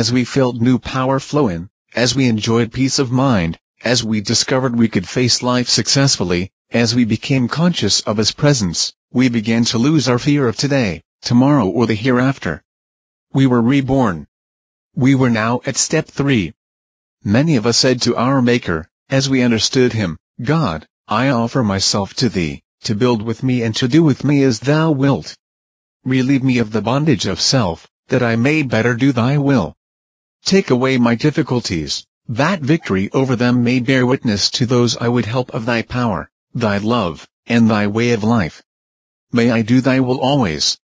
as we felt new power flow in, as we enjoyed peace of mind, as we discovered we could face life successfully, as we became conscious of His presence, we began to lose our fear of today, tomorrow or the hereafter. We were reborn. We were now at step 3. Many of us said to our Maker, as we understood Him, God, I offer myself to Thee, to build with me and to do with me as Thou wilt. Relieve me of the bondage of self, that I may better do Thy will. Take away my difficulties, that victory over them may bear witness to those I would help of Thy power, Thy love, and Thy way of life. May I do Thy will always,